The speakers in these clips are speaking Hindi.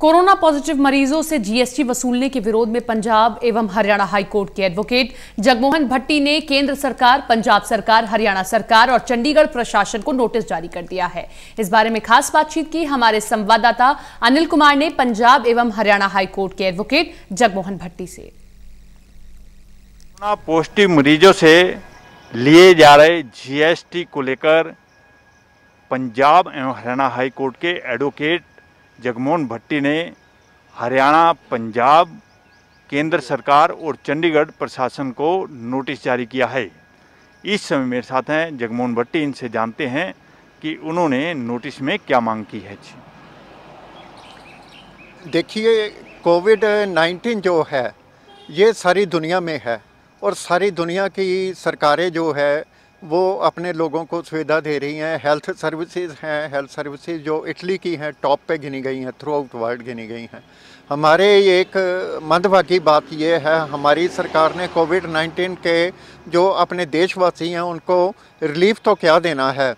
कोरोना पॉजिटिव मरीजों से जीएसटी वसूलने के विरोध में पंजाब एवं हरियाणा हाईकोर्ट के एडवोकेट जगमोहन भट्टी ने केंद्र सरकार, पंजाब सरकार, हरियाणा सरकार और चंडीगढ़ प्रशासन को नोटिस जारी कर दिया है। इस बारे में खास बातचीत की हमारे संवाददाता अनिल कुमार ने पंजाब एवं हरियाणा हाईकोर्ट के एडवोकेट जगमोहन भट्टी से। कोरोना पॉजिटिव मरीजों से लिए जा रहे जीएसटी को लेकर पंजाब एवं हरियाणा हाईकोर्ट के एडवोकेट जगमोहन भट्टी ने हरियाणा, पंजाब, केंद्र सरकार और चंडीगढ़ प्रशासन को नोटिस जारी किया है। इस समय मेरे साथ हैं जगमोहन भट्टी, इनसे जानते हैं कि उन्होंने नोटिस में क्या मांग की है। देखिए, कोविड-19 जो है ये सारी दुनिया में है और सारी दुनिया की सरकारें जो है वो अपने लोगों को सुविधा दे रही हैं। हेल्थ सर्विसेज हैं, हेल्थ सर्विसेज जो इटली की हैं टॉप पे गिनी गई हैं, थ्रू आउट वर्ल्ड गिनी गई हैं। हमारे एक मंदभागी बात ये है, हमारी सरकार ने कोविड-19 के जो अपने देशवासी हैं उनको रिलीफ तो क्या देना है,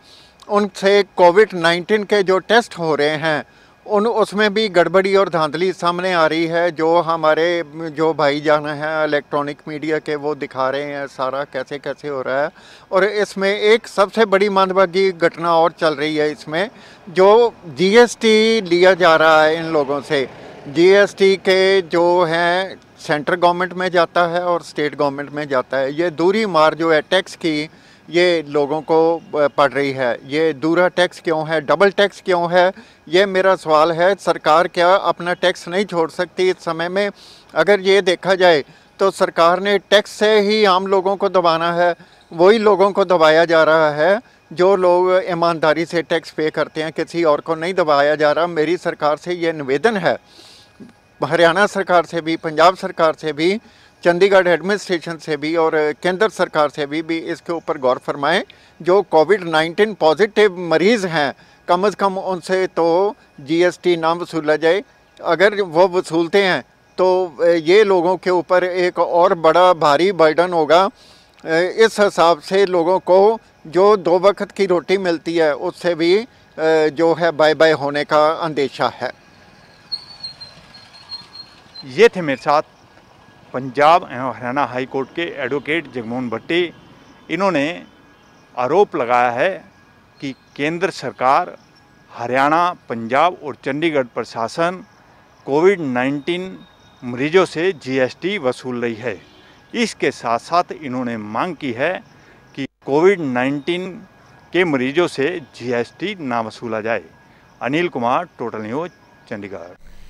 उनसे कोविड-19 के जो टेस्ट हो रहे हैं उसमें भी गड़बड़ी और धांधली सामने आ रही है। जो हमारे जो भाईजान हैं इलेक्ट्रॉनिक मीडिया के वो दिखा रहे हैं सारा कैसे कैसे हो रहा है। और इसमें एक सबसे बड़ी मंदभागी घटना और चल रही है, इसमें जो जीएसटी लिया जा रहा है इन लोगों से। जीएसटी के जो हैं सेंट्रल गवर्नमेंट में जाता है और स्टेट गवर्नमेंट में जाता है। ये दूरी मार जो है टैक्स की, ये लोगों को पड़ रही है। ये दूरा टैक्स क्यों है, डबल टैक्स क्यों है, ये मेरा सवाल है। सरकार क्या अपना टैक्स नहीं छोड़ सकती इस समय में? अगर ये देखा जाए तो सरकार ने टैक्स से ही आम लोगों को दबाना है। वही लोगों को दबाया जा रहा है जो लोग ईमानदारी से टैक्स पे करते हैं, किसी और को नहीं दबाया जा रहा। मेरी सरकार से ये निवेदन है, हरियाणा सरकार से भी, पंजाब सरकार से भी, चंडीगढ़ एडमिनिस्ट्रेशन से भी और केंद्र सरकार से भी इसके ऊपर गौर फरमाएं। जो कोविड-19 पॉजिटिव मरीज़ हैं कम से कम उनसे तो जीएसटी ना वसूला जाए। अगर वो वसूलते हैं तो ये लोगों के ऊपर एक और बड़ा भारी बर्डन होगा। इस हिसाब से लोगों को जो दो वक्त की रोटी मिलती है उससे भी जो है बाय बाय होने का अंदेशा है। ये थे मेरे साथ पंजाब एवं हरियाणा हाईकोर्ट के एडवोकेट जगमोहन भट्टी। इन्होंने आरोप लगाया है कि केंद्र सरकार, हरियाणा, पंजाब और चंडीगढ़ प्रशासन कोविड-19 मरीजों से जीएसटी वसूल रही है। इसके साथ साथ इन्होंने मांग की है कि कोविड-19 के मरीजों से जीएसटी ना वसूला जाए। Anil Kumar, total news, Chandigarh.